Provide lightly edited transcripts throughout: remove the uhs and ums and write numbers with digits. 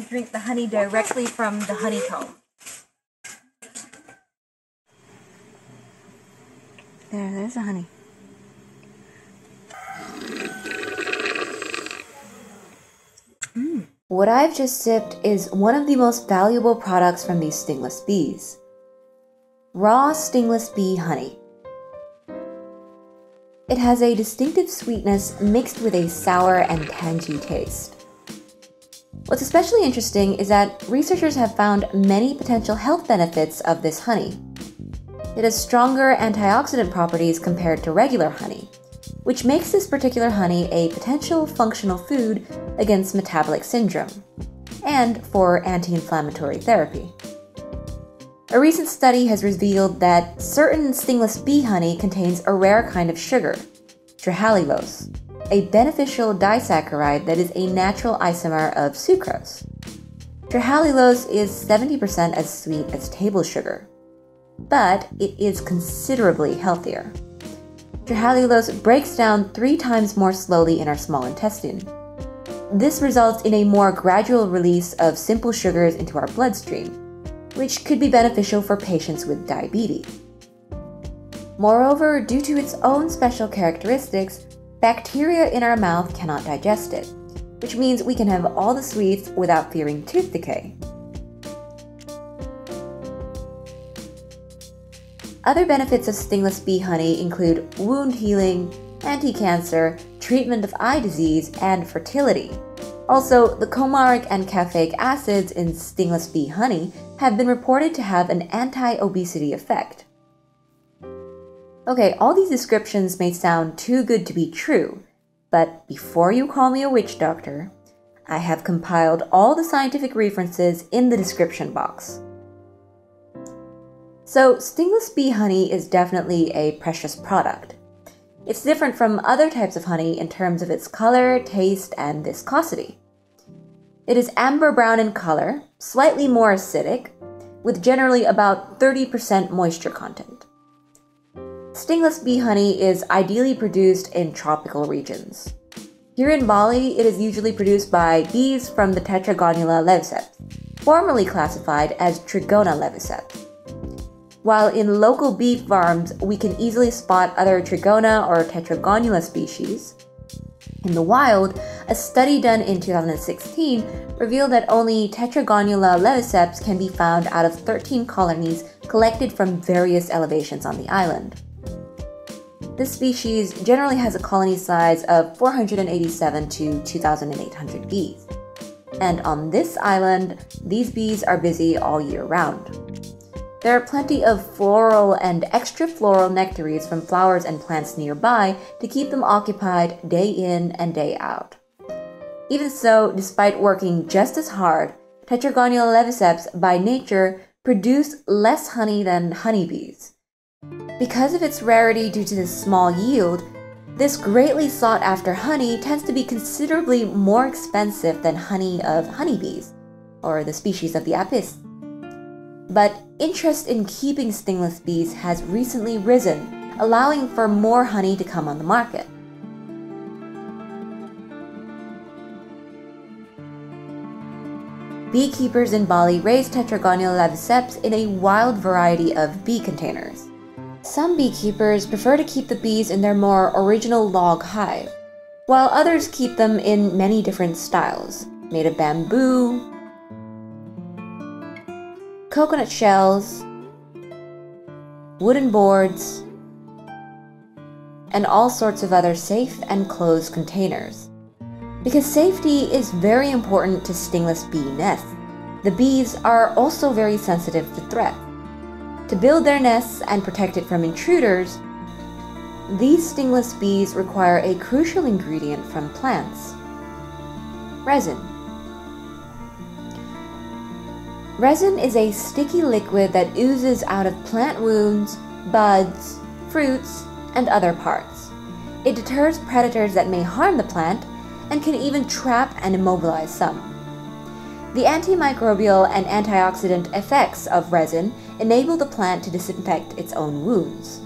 can drink the honey directly from the honeycomb. There's the honey. What I've just sipped is one of the most valuable products from these stingless bees. Raw stingless bee honey. It has a distinctive sweetness mixed with a sour and tangy taste. What's especially interesting is that researchers have found many potential health benefits of this honey. It has stronger antioxidant properties compared to regular honey, which makes this particular honey a potential functional food against metabolic syndrome and for anti-inflammatory therapy. A recent study has revealed that certain stingless bee honey contains a rare kind of sugar, trehalulose, a beneficial disaccharide that is a natural isomer of sucrose. Trehalulose is 70% as sweet as table sugar, but it is considerably healthier. Trehalulose breaks down 3 times more slowly in our small intestine. This results in a more gradual release of simple sugars into our bloodstream, which could be beneficial for patients with diabetes. Moreover, due to its own special characteristics, bacteria in our mouth cannot digest it, which means we can have all the sweets without fearing tooth decay. Other benefits of stingless bee honey include wound healing, anti-cancer, treatment of eye disease, and fertility. Also, the comaric and caffeic acids in stingless bee honey have been reported to have an anti-obesity effect. Okay, all these descriptions may sound too good to be true, but before you call me a witch doctor, I have compiled all the scientific references in the description box. So, stingless bee honey is definitely a precious product. It's different from other types of honey in terms of its color, taste, and viscosity. It is amber brown in color, slightly more acidic, with generally about 30% moisture content. Stingless bee honey is ideally produced in tropical regions. Here in Bali, it is usually produced by bees from the Tetragonula laeviceps, formerly classified as Trigona leviceps. While in local bee farms, we can easily spot other Trigona or Tetragonula species. In the wild, a study done in 2016 revealed that only Tetragonula leviceps can be found out of 13 colonies collected from various elevations on the island. This species generally has a colony size of 487 to 2,800 bees. And on this island, these bees are busy all year round. There are plenty of floral and extra-floral nectaries from flowers and plants nearby to keep them occupied day in and day out. Even so, despite working just as hard, Tetragonula laeviceps, by nature, produce less honey than honeybees. Because of its rarity due to this small yield, this greatly sought-after honey tends to be considerably more expensive than honey of honeybees, or the species of the Apis. But interest in keeping stingless bees has recently risen, allowing for more honey to come on the market. Beekeepers in Bali raise Tetragonula laeviceps in a wild variety of bee containers. Some beekeepers prefer to keep the bees in their more original log hive, while others keep them in many different styles, made of bamboo, coconut shells, wooden boards, and all sorts of other safe and closed containers. Because safety is very important to stingless bee nests, the bees are also very sensitive to threat. To build their nests and protect it from intruders, these stingless bees require a crucial ingredient from plants: resin. Resin is a sticky liquid that oozes out of plant wounds, buds, fruits, and other parts. It deters predators that may harm the plant and can even trap and immobilize some. The antimicrobial and antioxidant effects of resin enable the plant to disinfect its own wounds.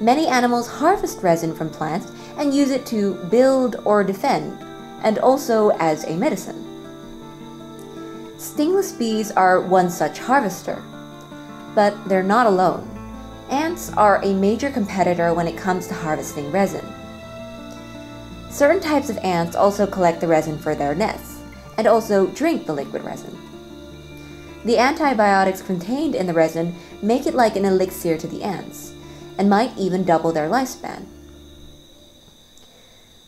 Many animals harvest resin from plants and use it to build or defend, and also as a medicine. Stingless bees are one such harvester. But they're not alone. Ants are a major competitor when it comes to harvesting resin. Certain types of ants also collect the resin for their nests, and also drink the liquid resin. The antibiotics contained in the resin make it like an elixir to the ants, and might even double their lifespan.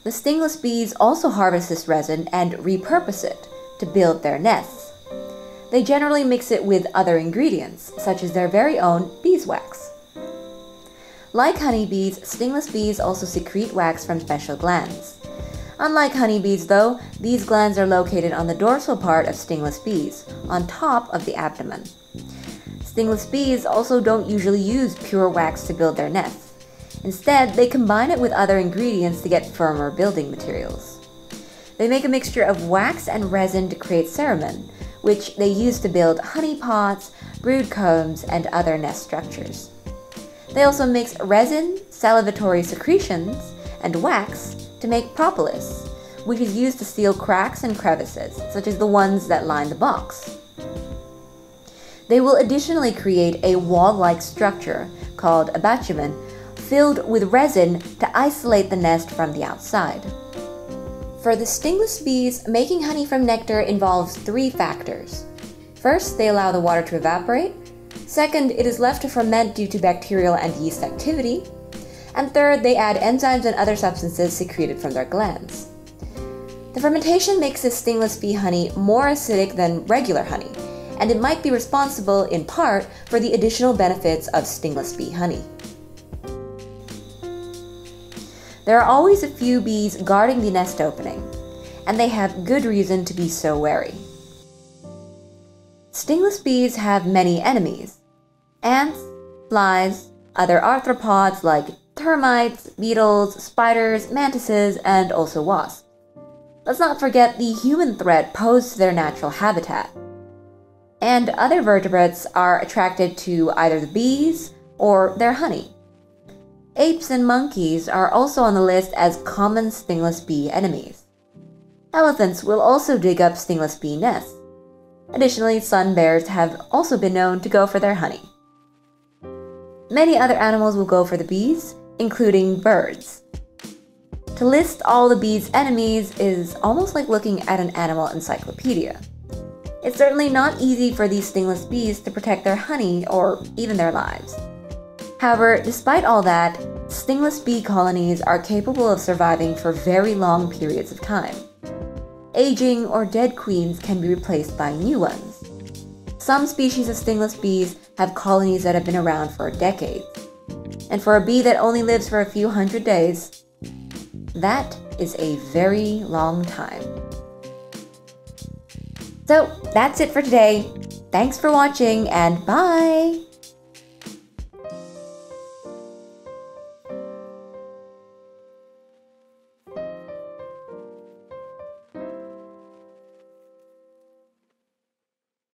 The stingless bees also harvest this resin and repurpose it to build their nests. They generally mix it with other ingredients, such as their very own beeswax. Like honeybees, stingless bees also secrete wax from special glands. Unlike honeybees, though, these glands are located on the dorsal part of stingless bees, on top of the abdomen. Stingless bees also don't usually use pure wax to build their nests. Instead, they combine it with other ingredients to get firmer building materials. They make a mixture of wax and resin to create cerumen, which they use to build honey pots, brood combs, and other nest structures. They also mix resin, salivatory secretions, and wax to make propolis, which is used to seal cracks and crevices, such as the ones that line the box. They will additionally create a wall-like structure called a batumen, filled with resin to isolate the nest from the outside. For the stingless bees, making honey from nectar involves three factors. First, they allow the water to evaporate. Second, it is left to ferment due to bacterial and yeast activity. And third, they add enzymes and other substances secreted from their glands. The fermentation makes this stingless bee honey more acidic than regular honey, and it might be responsible, in part, for the additional benefits of stingless bee honey. There are always a few bees guarding the nest opening, and they have good reason to be so wary. Stingless bees have many enemies. Ants, flies, other arthropods like termites, beetles, spiders, mantises, and also wasps. Let's not forget the human threat posed to their natural habitat. And other vertebrates are attracted to either the bees or their honey. Apes and monkeys are also on the list as common stingless bee enemies. Elephants will also dig up stingless bee nests. Additionally, sun bears have also been known to go for their honey. Many other animals will go for the bees, including birds. To list all the bees' enemies is almost like looking at an animal encyclopedia. It's certainly not easy for these stingless bees to protect their honey or even their lives. However, despite all that, stingless bee colonies are capable of surviving for very long periods of time. Aging or dead queens can be replaced by new ones. Some species of stingless bees have colonies that have been around for decades. And for a bee that only lives for a few hundred days, that is a very long time. So that's it for today. Thanks for watching and bye!